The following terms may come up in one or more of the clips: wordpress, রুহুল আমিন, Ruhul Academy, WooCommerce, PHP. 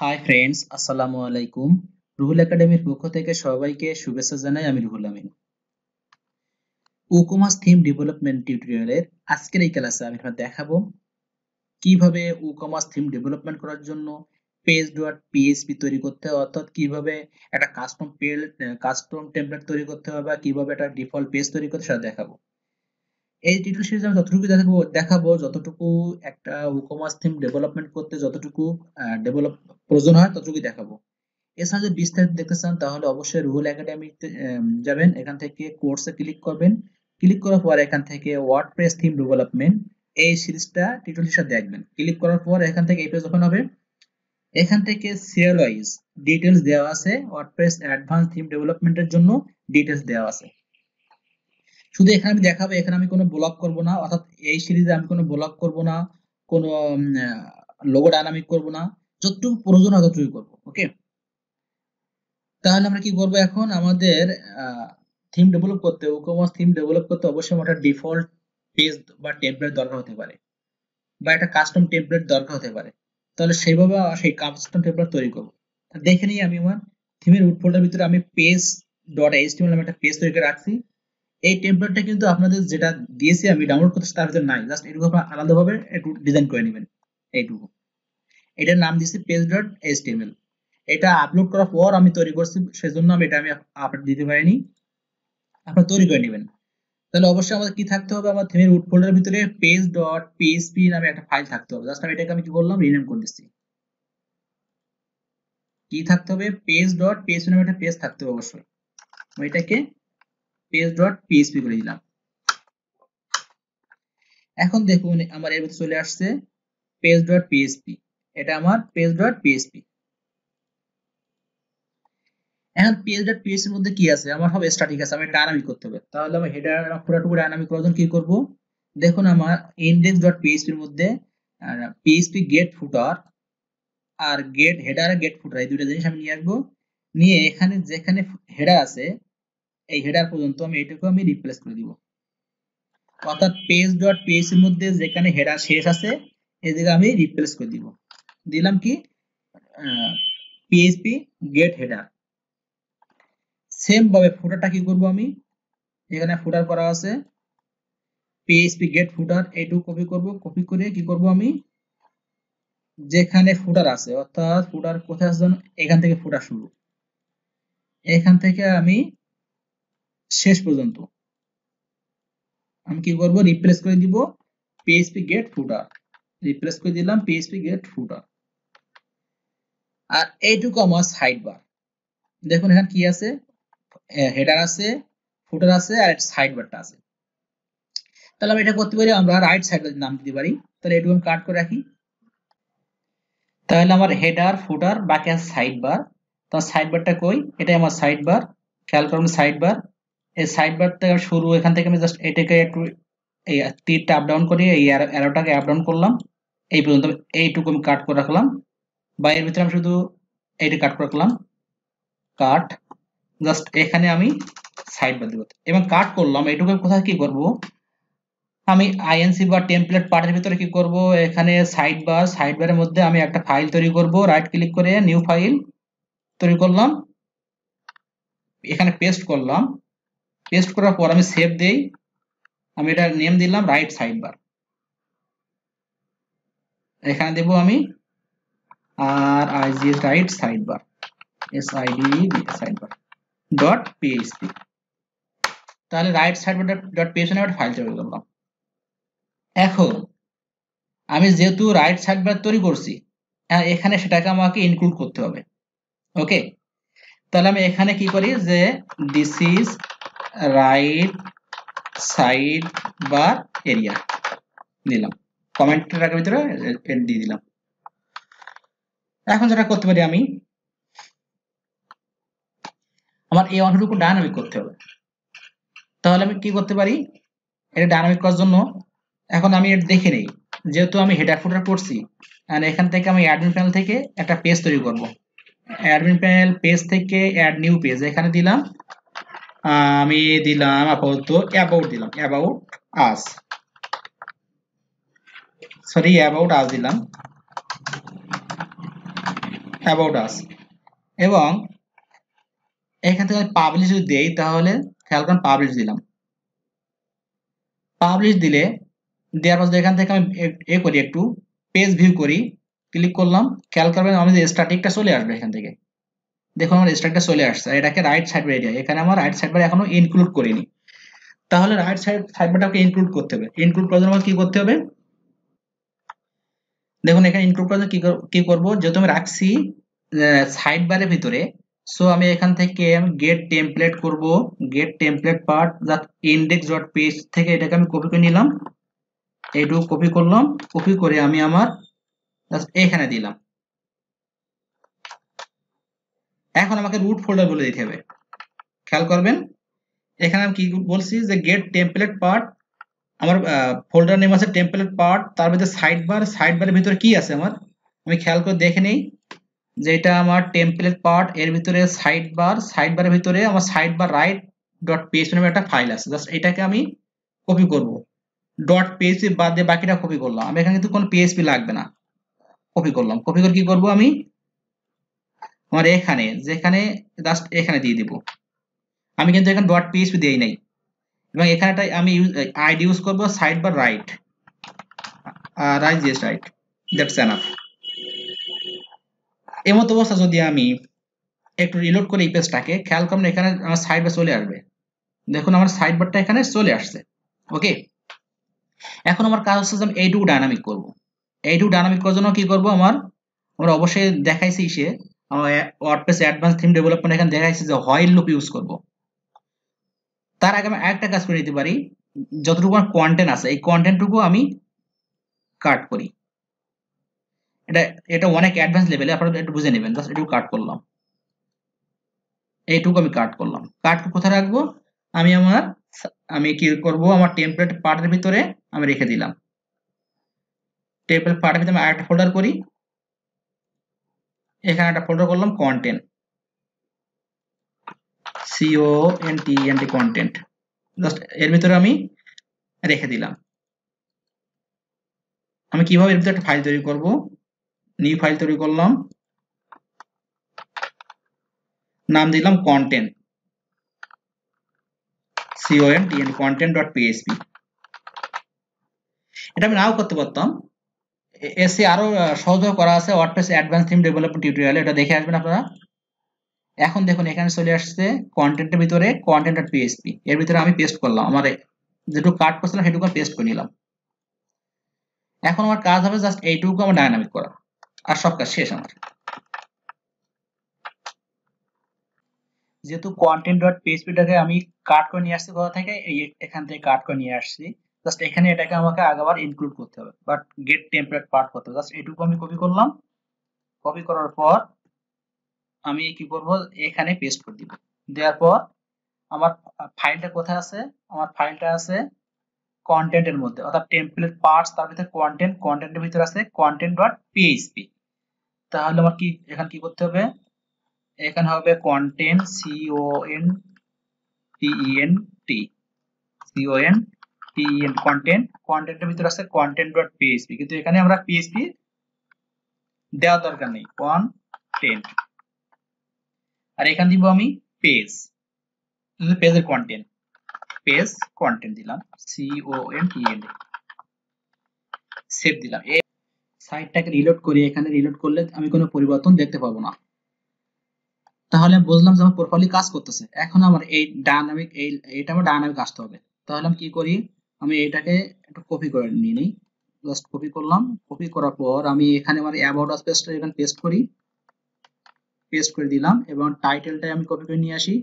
Hi friends अस्सलामु आलैकुम Ruhul academy पक्ष থেকে সবাইকে শুভেচ্ছা জানাই আমি রুহুল আমিন WooCommerce theme development টিউটোরিয়ালের আজকের এই ক্লাসে আমি আপনাদের দেখাবো কিভাবে WooCommerce থিম ডেভেলপমেন্ট করার জন্য page.php তৈরি করতে হয় অর্থাৎ কিভাবে একটা কাস্টম টেমপ্লেট তৈরি করতে হয় বা কিভাবে একটা ডিফল্ট পেজ তৈরি করতে সেটা দেখাবো এই টিউটোরিয়াল সিরিজে আমি যতটুকু দেখাবো যতটুকু একটা WooCommerce থিম ডেভেলপমেন্ট করতে যতটুকু ডেভেলপ প্রয়োজন হয় ততটুকু দেখাবো এছাড়া যদি বিস্তারিত দেখতে চান তাহলে অবশ্যই রুহুল একাডেমিতে যাবেন এখান থেকে কোর্সে ক্লিক করবেন ক্লিক করার পর এখান থেকে ওয়ার্ডপ্রেস থিম ডেভেলপমেন্ট এই সিরিজটা টিউটোরিয়াল হিসেবে দেখবেন ক্লিক করার পর এখান থেকে এই পেজ ওপেন হবে এখান থেকে সিরিয়াল ওয়াইজ ডিটেইলস দেওয়া আছে ওয়ার্ডপ্রেস অ্যাডভান্স থিম ডেভেলপমেন্টের জন্য ডিটেইলস দেওয়া আছে শুধু এখানে আমি দেখাবো এখানে আমি কোনো ব্লক করব না অর্থাৎ এই সিরিজে আমি কোনো ব্লক করব না কোনো লোগো ডাইনামিক করব না যতটুকু প্রয়োজন হয় ততটুকু করব ওকে তাহলে আমরা কি করব এখন আমাদের থিম ডেভেলপ করতে WooCommerce থিম ডেভেলপ করতে অবশ্যই একটা ডিফল্ট পেজ বা টেমপ্লেট দরকার হতে পারে বা একটা কাস্টম টেমপ্লেট দরকার হতে পারে তাহলে সেইভাবে সেই কাস্টম টেমপ্লেট তৈরি করব দেখে নিই আমি আমার থিমের উড ফোল্ডারের ভিতরে আমি page.html নামে একটা পেজ তৈরি করে রাখছি এই টেমপ্লেটটা কিন্তু আপনাদের যেটা দিয়েছি আমি ডাউনলোড করতে তার ভিতর নাই জাস্ট এটুকু আপনারা আলাদাভাবে একটু ডিজাইন করে নেবেন এইটুকু এটার নাম দিয়েছি page.html এটা আপলোড করার পর আমি তৈরি করছি সেজন্য আমি এটা আমি আপলোড দিতে পারিনি আপনারা তৈরি করে নেবেন তাহলে অবশ্যই আমাদের কি থাকতে হবে আমার থিমের উড ফোল্ডারের ভিতরে page.php নামে একটা ফাইল থাকতে হবে জাস্ট আমি এটাকে আমি কি করলাম রিনেম করে দিচ্ছি কি থাকতে হবে page.php নামে একটা পেজ থাকতে হবে অবশ্যই আমি এটাকে page.php করে দিলাম এখন দেখুন আমার এর ভিতরে চলে আসছে page.php এটা আমার page.php এখন page.php এর মধ্যে কি আছে আমার সব স্ট্যাটিক আছে আমি ডাইনামিক করতে হবে তাহলে আমি হেডার আর পুরোটুকু ডাইনামিক করার জন্য কি করব দেখুন আমার index.php এর মধ্যে php get footer আর get header আর get footer এই দুটো জিনিস আমি নিয়ে আসব নিয়ে এখানে যেখানে হেডার আছে এই হেডার পর্যন্ত আমি এটাকে আমি রিপ্লেস করে দিব অর্থাৎ page.php এর মধ্যে যেখানে হেডার শেষ আছে এই জায়গা আমি রিপ্লেস করে দিব দিলাম কি php get header সেম ভাবে ফুটারটা কি করব আমি এখানে ফুটার করা আছে php get footer এটু কপি করব কপি করে কি করব আমি যেখানে ফুটার আছে অর্থাৎ ফুটার কোথায় আছে এখান থেকে ফুটার শুরু এখান থেকে আমি শেষ পর্যন্ত আমি কি করব রিপ্লেস করে দিব php get footer রিপ্লেস করে দিলাম php get footer আর এইটুকু আমার সাইডবার দেখুন এখানে কি আছে হেডার আছে ফুটার আছে আর সাইডবারটা আছে তাহলে আমি এটা করতে পারি আমরা রাইট সাইডের নাম দিতে পারি তাহলে এটুকু আমি কাট করে রাখি তাহলে আমার হেডার ফুটার বাকি আছে সাইডবার তো সাইডবারটা কই এটাই আমার সাইডবার খেয়াল করুন সাইডবার এই সাইডবার থেকে শুরু এখান থেকে আমি জাস্ট এটাকে একটু এই তীরটা আপ ডাউন করে এই অ্যারোটাকে আপ ডাউন করলাম এই পর্যন্ত এইটুকু আমি কাট করে রাখলাম বা এর ভিতরে আমি শুধু এইটা কাট করে রাখলাম কাট জাস্ট এখানে আমি সাইডবার দিব এবং কাট করলাম এইটুকু কোথায় কি করব আমি আইএনসি বা টেমপ্লেট পার্টের ভিতরে কি করব এখানে সাইডবারের মধ্যে আমি একটা ফাইল তৈরি করব রাইট ক্লিক করে নিউ ফাইল তৈরি করলাম এখানে পেস্ট করলাম পেস্ট করার পর আমি সেভ দেই আমি এটা নেম দিলাম রাইট সাইডবার এখানে দেব আমি আর I G right sidebar S I D sidebar dot PHP তাহলে রাইট সাইডবার ডট পিএইচপি নামে একটা ফাইল তৈরি করলাম এখন আমি যেহেতু রাইট সাইডবার তৈরি করছি এখানে সেটাকে আমাকে ইনক্লুড করতে হবে ওকে তাহলে আমি এখানে কি করি যে this is right side bar area দিলাম কমেন্টের রাখার ভিতরে দিয়ে দিলাম এখন যেটা করতে পারি আমি আমার এই অংশটুকু ডাইনামিক করতে হবে তাহলে আমি কি করতে পারি এটা ডাইনামিক করার জন্য এখন আমি এটা দেখে নেই যেহেতু আমি হেডার ফুটার করছি আর এখান থেকে আমি অ্যাডমিন প্যানেল থেকে একটা পেজ তৈরি করব অ্যাডমিন প্যানেল পেজ থেকে অ্যাড নিউ পেজ এখানে দিলাম আমি দিলাম আপাতত অ্যাবাউট দিলাম অ্যাবাউট আস দিলাম about us এবং এখান থেকে পাবলিশ যদি দেই তাহলে খেয়াল করুন পাবলিশ দিলাম পাবলিশ দিলে দেয়ার পর এখান থেকে আমি এ করি একটু পেজ ভিউ করি ক্লিক করলাম খেয়াল করবেন আমি যে স্ট্যাটিকটা চলে আসবে এখান থেকে দেখুন আমার স্ট্যাটিকটা চলে আসছে আর এটাকে রাইট সাইডবার এরিয়া এখানে আমার রাইট সাইডবার এখনো ইনক্লুড করিনি তাহলে রাইট সাইডবারটাকে ইনক্লুড করতে হবে ইনক্লুড করার জন্য কি করতে হবে দেখুন এখানে ইনক্লুড করার জন্য কি করব যেহেতু আমি রাখছি সাইডবারের ভিতরে সো আমি এখান থেকে গেট টেমপ্লেট করব get template part that index.page থেকে এটাকে আমি কপি করে নিলাম এইটু কপি করলাম কপি করে আমি আমার জাস্ট এখানে দিলাম এখন আমাকে রুট ফোল্ডার বলে দিতে হবে খেয়াল করবেন এখানে আমি কি বলছি যে গেট টেমপ্লেট পার্ট আমার ফোল্ডার নেম আছে টেমপ্লেট পার্ট তার মধ্যে সাইডবারের ভিতর কি আছে আমার আমি খেয়াল করে দেখে নেই যে এটা আমার টেমপ্লেট পার্ট এর ভিতরে সাইডবারের ভিতরে আমার সাইডবার right.page নামে একটা ফাইল আছে জাস্ট এটাকে আমি কপি করব .php বাদ দিয়ে বাকিটা কপি করলাম আমি এখানে কিন্তু কোন php লাগবে না কপি করলাম কপি করে কি করব আমি আমার এখানে যেখানে জাস্ট এখানে দিয়ে দেব আমি কিন্তু এখানে .php দেই নাই এবং এখানেটাই আমি আইডি ইউজ করব সাইডবার রাইট আর রাইট রাইট দ্যাটস এনাফ এমত অবস্থা যদি আমি একটু রিলোড করি এই পেজটাকে খেয়াল করুন এখানে আমার সাইডবার চলে আসবে দেখুন আমার সাইডবারটা এখানে চলে আসছে ওকে এখন আমার কাজ হচ্ছে আমি এইটুকু ডাইনামিক করব এইটুকু ডাইনামিক করার জন্য কি করব আমরা অবশ্যই দেখাইছি সে আমরা ওয়ার্ডপ্রেস অ্যাডভান্স থিম ডেভেলপমেন্ট এখানে দেখাইছি যে হোয়াইল লুপ ইউজ করব তার আগে আমি একটা কাজ করে নিতে পারি যতটুকু আমার কন্টেন্ট আছে এই কন্টেন্টটুকু আমি কাট করি এটা এটা অনেক অ্যাডভান্স লেভেলে আপনারা একটু বুঝে নেবেন জাস্ট এটুকু কাট করলাম এইটুকু আমি কাট করলাম কাট কোথায় রাখবো আমি কি করব আমার টেমপ্লেট পার্টের ভিতরে আমি রেখে দিলাম টেমপ্লেট পার্টের ভিতরে আমি একটা ফোল্ডার করি এখানে একটা ফোল্ডার করলাম কন্টেন্ট content কন্টেন্ট জাস্ট এর ভিতরে আমি রেখে দিলাম আমি কিভাবে এর ভিতরে একটা ফাইল তৈরি করব নিউ ফাইল তৈরি করলাম নাম দিলাম কন্টেন্ট content content.php এটা আমি নাও করতে পারতাম এসে আরো সহজ করা আছে ওয়ার্ডপ্রেস অ্যাডভান্স থিম ডেভেলপমেন্ট টিউটোরিয়ালে এটা দেখে আসবেন আপনারা এখন দেখুন এখানে চলে আসছে কন্টেন্টের ভিতরে content.php এর ভিতরে আমি পেস্ট করলাম আমার যেটুকু কাট করছিলাম সেটুকু পেস্ট করে নিলাম এখন আমার কাজ হবে জাস্ট এইটুকু আমার ডাইনামিক করা আর সব কাজ শেষ আমার যেহেতু content.php টাকে আমি কাট করে নিয়ে আসছি কোথা থেকে এখান থেকে কাট করে নিয়ে আসছি জাস্ট এখানে এটাকে আমাকে আগেবার ইনক্লুড করতে হবে বাট গেট টেমপ্লেট পার্ট করতে হবে জাস্ট এইটুকু আমি কপি করলাম কপি করার পর আমি কি করব এখানে পেস্ট করে দিব দেওয়ার পর আমার ফাইলটা কোথায় আছে আমার ফাইলটা আছে কন্টেন্টের মধ্যে অর্থাৎ টেমপ্লেট পার্টস তার ভিতরে কন্টেন্টের ভিতরে আছে content.php তাহলে আমার কি এখানে কি করতে হবে এখানে হবে কন্টেন্ট content কন্টেন্টের ভিতর আছে content.php কিন্তু এখানে আমরা php দেওয়া দরকার নেই কন্টেন্ট আর এখানে দিব আমি পেজ যদি পেজের কন্টেন্ট পেজ কন্টেন্ট দিলাম content সেভ দিলাম এই সাইটটাকে রিলোড করি এখানে রিলোড করলে আমি কোনো পরিবর্তন দেখতে পাবো না তাহলে বুঝলাম যে আমার প্রপারলি কাজ করতেছে এখন আমার এই ডাইনামিক এইটা আমার ডাইনামিক আসতে হবে তাহলে আমি কি করি আমি এটাকে একটু কপি করে নিয়ে নেই জাস্ট কপি করলাম কপি করার পর আমি এখানে আমার অ্যাবাউট আস পেজটা এখানে পেস্ট করে দিলাম এবং টাইটেলটা আমি কপি করে নিয়ে আসি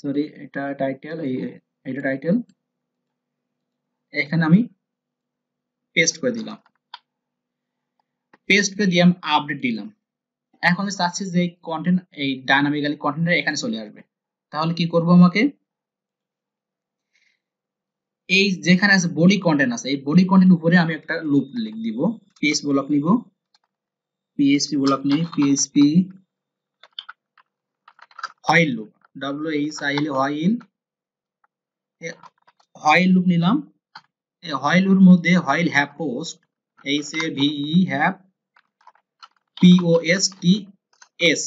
সরি এটা টাইটেল এইটা টাইটেল এখানে আমি পেস্ট করে দিলাম পেস্ট করে দিয়ে আমি আপডেট দিলাম এখন আমি চাচ্ছি যে কন্টেন্ট এই ডাইনামিক্যালি কন্টেন্টটা এখানে চলে আসবে তাহলে কি করব আমাকে এই যেখানে আছে বডি কন্টেন্ট আছে এই বডি কন্টেন্ট উপরে আমি একটা লুপ লিখ দিব পেজ ব্লক নিব পিএসপি ব্লক নেই PSP while loop WHIL while loop নিলাম এই হোয়াইল লুপের মধ্যে while have post HAVE have POSTS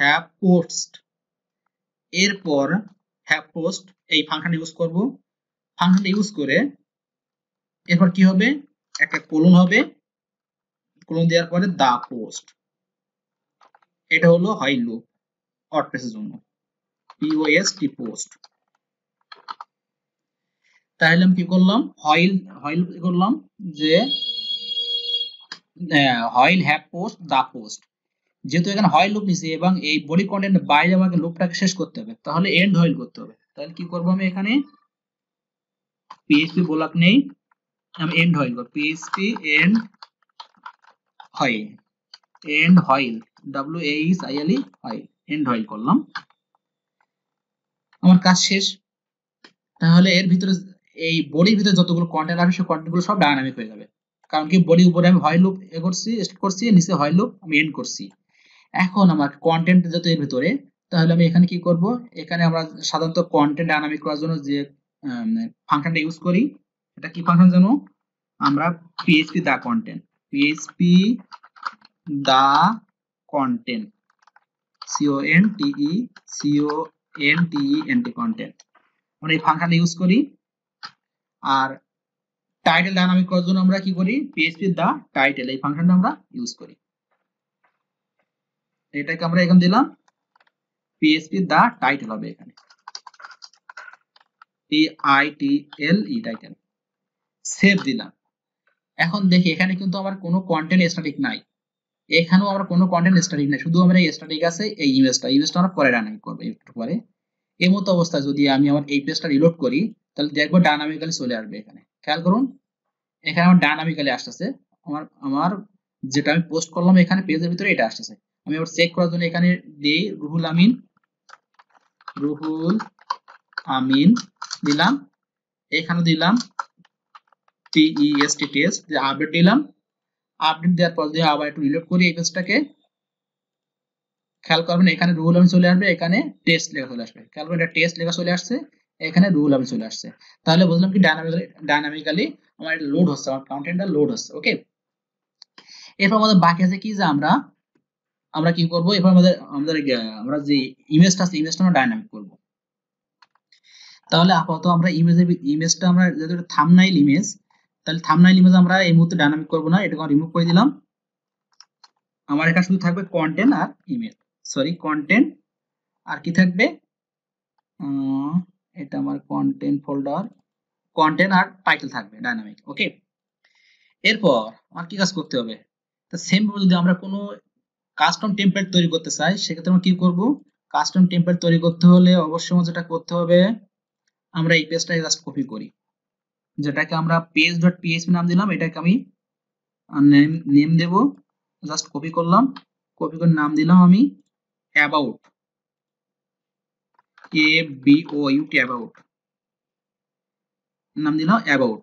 have post এরপর have post এই ফাংশন ইউজ করব ফাংশন ইউজ করে এরপর কি হবে একটা কোলন হবে কোলন দেওয়ার পরে দা পোস্ট এটা হলো হাই লুপ ওয়ার্ডপ্রেসের জন্য POST পোস্ট তাহলে আমি কি করলাম হাইল হাইল করলাম যে hail have post the post যেহেতু এখানে হাইল লুপ নিছে এবং এই বডি কন্টেন্ট বাইরে আমাকে লুপটাকে শেষ করতে হবে তাহলে এন্ড হাইল করতে হবে তাহলে কি করব আমি এখানে PHP ব্লক নেই আমি এন্ড হাইল করব PHP end while WHILE while end while করলাম আমার কাজ শেষ তাহলে এর ভিতরে এই বডির ভিতরে যতগুলো কন্টেন্ট আছে সেই কন্টেন্টগুলো সব ডাইনামিক হয়ে যাবে কারণ কি বডি উপরে আমি হাই লুপ এ করছি স্টার্ট করছি নিচে হাই লুপ আমি এন্ড করছি এখন আমার কন্টেন্ট যত এর ভিতরে তাহলে আমি এখানে কি করব এখানে আমরা সাধারণত কন্টেন্ট ডাইনামিক করার জন্য যে ফাংশনটা ইউজ করি এটা কি ফাংশন জানো আমরা PHP the content CONTENT content আমরা এই ফাংশনটা ইউজ করি আর টাইটেল ডাইনামিক করার জন্য আমরা কি করি PHP দা টাইটেল এই ফাংশনটা আমরা ইউজ করি এটাকে আমরা এখন দিলাম PHP দা টাইটেল হবে এখানে TITLE টাইটেল সেভ দিলাম এখন দেখি এখানে কিন্তু আমার কোনো কন্টেন্ট স্ট্যাটিক নাই এখানেও আমার কোনো কন্টেন্ট স্ট্যাটিক নাই শুধু আমরা স্ট্যাটিক আছে এই ইমেজটা আমরা পরে ডাইনামিক করব একটু পরে এই মত অবস্থা যদি আমি আমার এই পেজটা রিলোড করি তাহলে দেখবো ডাইনামিক্যালি চলে আসবে এখানে খেয়াল করুন এখানে আমার ডাইনামিক্যালি আসছে আমার যেটা আমি পোস্ট করলাম এখানে পেজের ভিতরে এটা আসছে আমি আবার চেক করার জন্য এখানে দেই রুহুল আমিন দিলাম এখানেও দিলাম TEST যে আপডেট দিলাম আপডেট দেওয়ার পর যদি আবার একটু রিলোড করি এই পেজটাকে খেয়াল করবেন এখানে রুহুল আমিন চলে আসবে এখানে টেস্ট লেখা চলে আসবে খেয়াল করবেন এটা টেস্ট লেখা চলে আসছে এখানে রুহুল আমিন চলে আসছে তাহলে বুঝলাম কি ডাইনামিক্যালি আমার এটা লোড হচ্ছে আমার কন্টেন্টটা লোড হচ্ছে ওকে এরপর আমাদের বাকি আছে কি যে আমরা কি করব এরপর আমরা যে ইমেজটা আছে ইমেজটা আমরা ডাইনামিক করব তাহলে আপাতত আমরা ইমেজটা আমরা যেটা থাম্বনেইল ইমেজ তাহলে থাম্বনেইল ইমেজ আমরা এই মুহূর্তে ডাইনামিক করব না এটাকে রিমুভ করে দিলাম আমার এখানে শুধু থাকবে কন্টেন্ট আর ইমেজ সরি কন্টেন্ট আর কি থাকবে এটা আমার কন্টেন্ট ফোল্ডার কন্টেন্ট আর টাইটেল থাকবে ডাইনামিক ওকে এরপর আর কি কাজ করতে হবে তো সেম ভাবে যদি আমরা কোনো কাস্টম টেমপ্লেট তৈরি করতে চাই সেক্ষেত্রে আমরা কি করব কাস্টম টেমপ্লেট তৈরি করতে হলে অবশ্যই যেটা করতে হবে আমরা এই পেজটা জাস্ট কপি করি যেটাকে আমরা page.php নাম দিলাম এটাকে আমি নেম দেব জাস্ট কপি করলাম কপি করে নাম দিলাম আমি about ABOUT নাম দিলাম about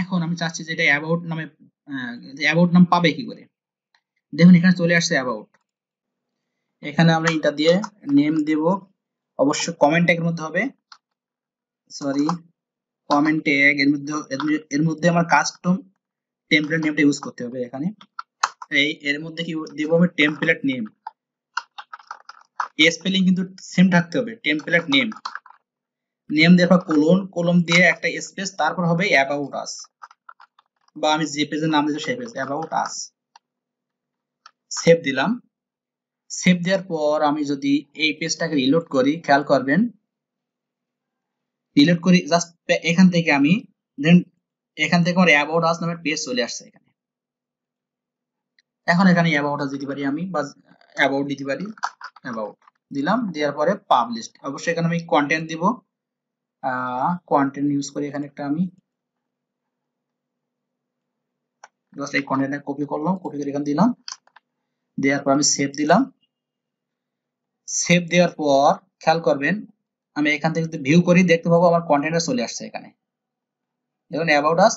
এখন আমি চাচ্ছি যে এটা about নামে about নাম পাবে কি করে দেখুন এখানে চলে আসছে about এখানে আমরা এটা দিয়ে নেম দেব অবশ্য কমেন্ট ট্যাগের মধ্যে হবে সরি কমেন্ট ট্যাগ এর মধ্যে আমার কাস্টম টেমপ্লেট নেমটা ইউজ করতে হবে এখানে এই এর মধ্যে কি দেব আমি টেমপ্লেট নেম এই স্পেলিং কিন্তু সেম থাকতে হবে টেমপ্লেট নেম নেম দেওয়ার কলম দিয়ে একটা স্পেস তারপর হবে about us বা আমি যে পেজের নাম দিয়েছি সেই পেজ about us সেভ দিলাম সেভ দেওয়ার পর আমি যদি এই পেজটাকে রিলোড করি খেয়াল করবেন রিলোড করি জাস্ট এখান থেকে আমি দেন এখান থেকে আমার about us নামের পেজ চলে আসছে এখানে এখন এখানে about us দিতে পারি আমি বা about দিতে পারি about দিলাম দেওয়ার পরে পাবলিশ অবশ্যই এখানে আমি কন্টেন্ট দিব কন্টেন্ট ইউজ করে এখানে একটা আমি জাস্ট এই কন্টেন্টটা কপি করলাম কপি করে এখানে দিলাম দেওয়ার পর আমি সেভ দিলাম সেভ দেওয়ার পর খেয়াল করবেন আমি এখান থেকে যদি ভিউ করি দেখতে পাবো আমার কন্টেন্টটা চলে আসছে এখানে দেখুন about us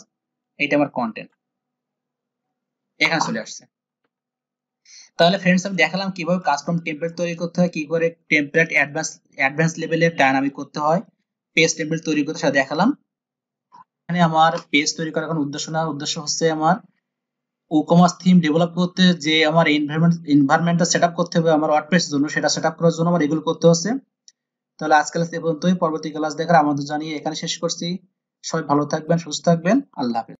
এইটা আমার কন্টেন্ট এখানে চলে আসছে তাহলে फ्रेंड्स আমি দেখালাম কিভাবে কাস্টম টেমপ্লেট তৈরি করতে হয় কি করে টেমপ্লেট অ্যাডভান্স লেভেলে ডাইনামিক করতে হয় পেজ টেমপ্লেট তৈরি করতে সেটা দেখালাম এখানে আমার পেজ তৈরি করার কোন উদ্দেশ্য না উদ্দেশ্য হচ্ছে আমার WooCommerce थीम डेवलप करते जे हमारे एनवायरनमेंट सेटअप करते हुए हमारे WordPress जोनो शेरा सेटअप करने जोनो हमारे एगुल करते हो से तो लास्ट क्लास देखो तो ये पॉवर्टी क्लास देखकर आमंत्रण जानिए एकांश शेष करती शॉय भालो थक बैन शुष्ट थक बैन अल्लाह।